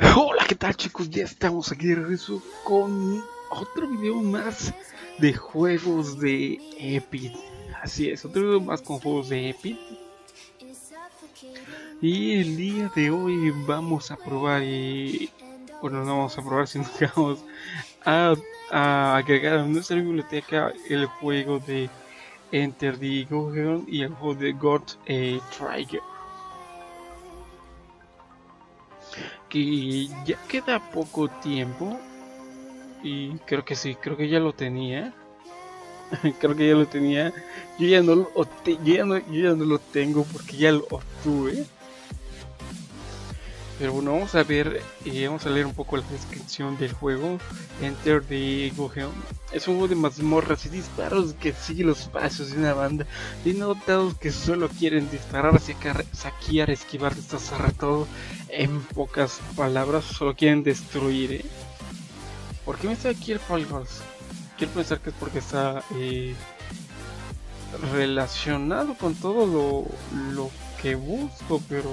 Hola, ¿qué tal, chicos? Ya estamos aquí de regreso con otro video más de juegos de Epic. Así es, otro video más con juegos de Epic. Y el día de hoy vamos a probar bueno, no vamos a probar, sino que vamos a agregar a nuestra biblioteca el juego de Enter the Gohan y el juego de God Trigger, que ya queda poco tiempo. Y creo que sí, creo que ya lo tenía. Creo que ya lo tenía. Yo ya no lo, yo ya no lo tengo porque ya lo obtuve. Pero bueno, vamos a ver, vamos a leer un poco la descripción del juego. Enter the Go-Hell es un juego de mazmorras y disparos que sigue los pasos de una banda de notados que solo quieren disparar, saquear, esquivar, destrozar todo. En pocas palabras, solo quieren destruir, ¿eh? ¿Por qué me está aquí el Fall Wars? Quiero pensar que es porque está relacionado con todo lo que busco, pero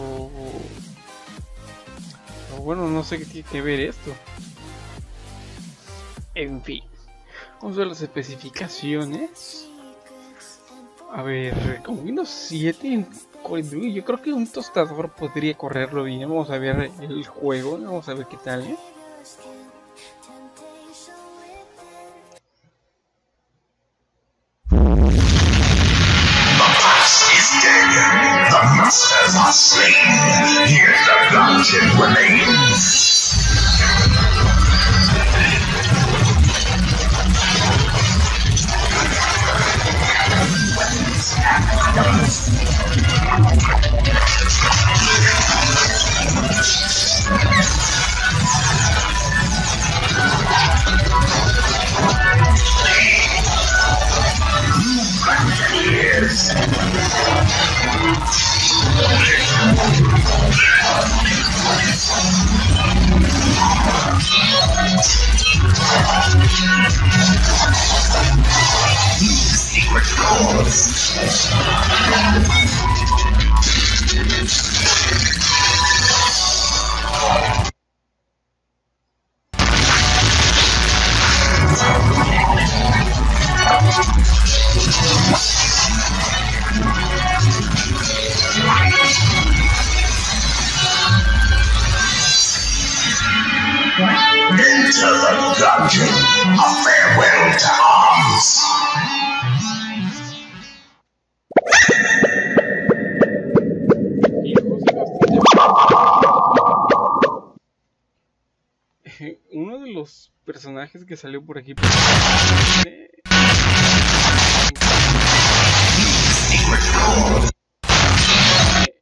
bueno, no sé qué tiene que ver esto. En fin, vamos a ver las especificaciones. A ver, con Windows 7, yo creo que un tostador podría correrlo bien. Vamos a ver el juego, vamos a ver qué tal, ¿eh? Enter the dungeon, a farewell to arms. Uno de los personajes que salió por aquí.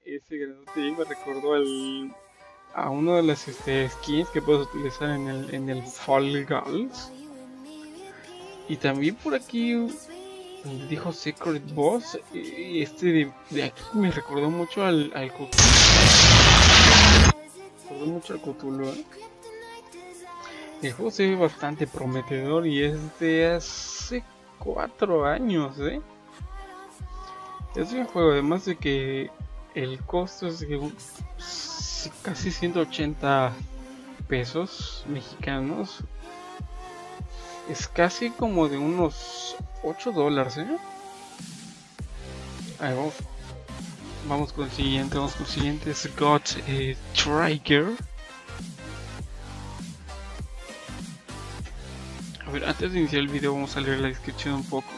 Ese grandote me recordó a uno de las skins que puedes utilizar en el Fall Guys. Y también por aquí dijo Secret Boss. Y este de aquí me recordó mucho al Cthulhu. Me recordó mucho al Cthulhu, ¿eh? El juego se ve bastante prometedor y es de hace 4 años, ¿eh? Es un juego, además de que el costo es de casi 180 pesos mexicanos. Es casi como de unos $8, ¿eh? Ahí vamos. Vamos con el siguiente. Es God Trigger. A ver, antes de iniciar el video vamos a leer la descripción un poco.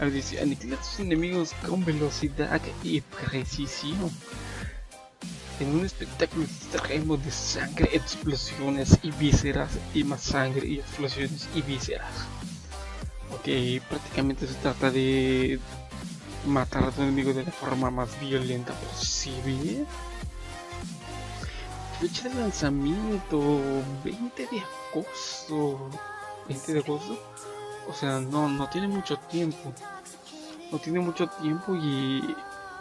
A ver, dice: aniquila a tus enemigos con velocidad y precisión en un espectáculo extremo de sangre, explosiones y vísceras, y más sangre y explosiones y vísceras. Ok, prácticamente se trata de matar a tu enemigo de la forma más violenta posible. Fecha de lanzamiento 20 de agosto. 20 de agosto. O sea, no tiene mucho tiempo. No tiene mucho tiempo y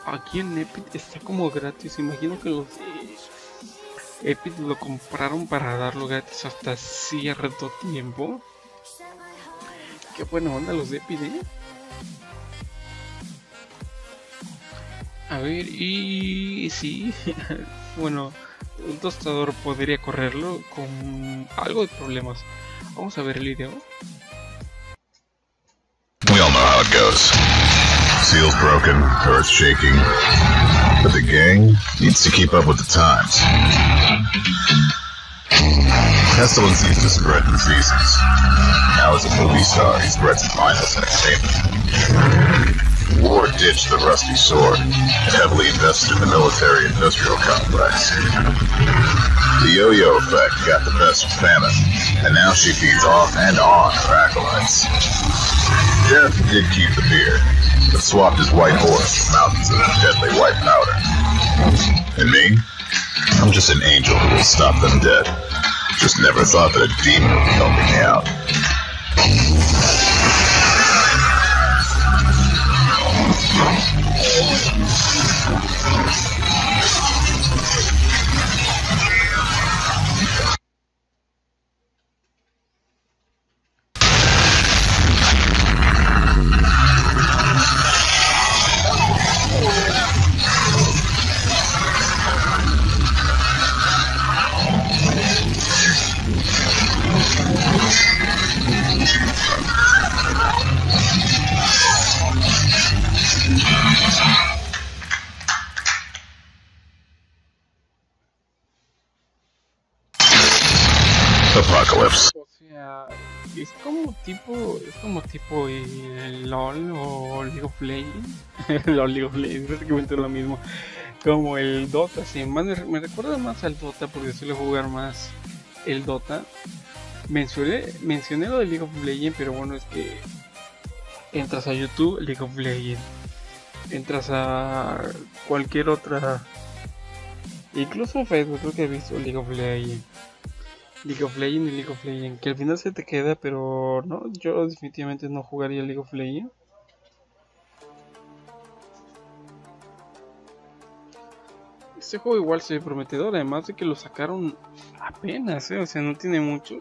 aquí en Epic está como gratis. Imagino que los Epic lo compraron para darlo gratis hasta cierto tiempo. Qué buena onda los de Epic, ¿eh? A ver, y sí. Bueno, un tostador podría correrlo con algo de problemas. Vamos a ver el video. We all know how it goes. Seals broken, earth shaking, but the gang needs to keep up with the times. Pestilence used to spread in seasons. Now as a movie star, he spreads in mindless entertainment. War ditched the rusty sword and heavily invested in the military-industrial complex. The yo-yo effect got the best of famine, and now she feeds off and on her acolytes. Jeff did keep the beard, but swapped his white horse with mountains of deadly white powder. And me? I'm just an angel who will stop them dead. Just never thought that a demon would be helping me out. O sea, es como tipo el LOL o League of Legends. LOL, League of Legends, prácticamente lo mismo. Como el Dota, sí, más me recuerda más al Dota porque suelo jugar más el Dota. Mencioné lo de League of Legends, pero bueno, es que entras a YouTube, League of Legends, entras a cualquier otra, incluso Facebook, creo que he visto League of Legends, que al final se te queda, pero no, yo definitivamente no jugaría League of Legends. Este juego igual se ve prometedor, además de que lo sacaron apenas, o sea, no tiene mucho.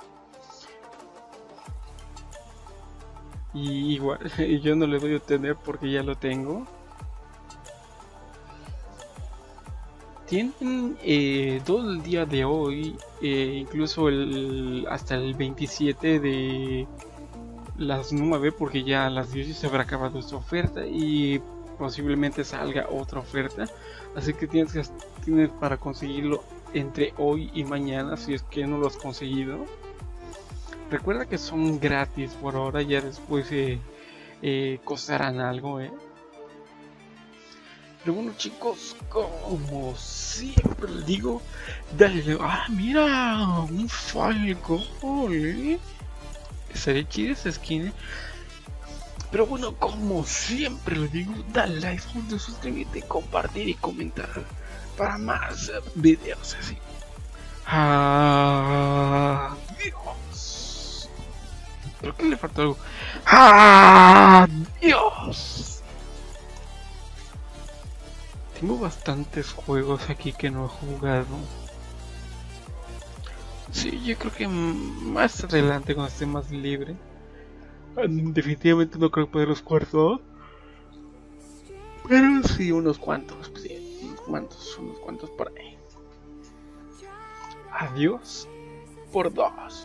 Y igual, yo no le doy a obtener porque ya lo tengo. Tienen todo el día de hoy, incluso hasta el 27 de las 9, porque ya a las 10 se habrá acabado esta oferta y posiblemente salga otra oferta, así que tienes para conseguirlo entre hoy y mañana si es que no lo has conseguido. Recuerda que son gratis por ahora, ya después costarán algo, Pero bueno, chicos, como siempre les digo, dale. ¡Ah, mira! Un Fall Guys. Sería chida esa skin, Pero bueno, como siempre les digo, dale like, suscríbete, compartir y comentar para más videos así. ¡Adiós! Creo que le faltó algo. ¡Adiós! Tengo bastantes juegos aquí que no he jugado. Sí, yo creo que más adelante cuando esté más libre. Definitivamente no creo poder los jugar todos, pero sí unos cuantos por ahí. Adiós por dos.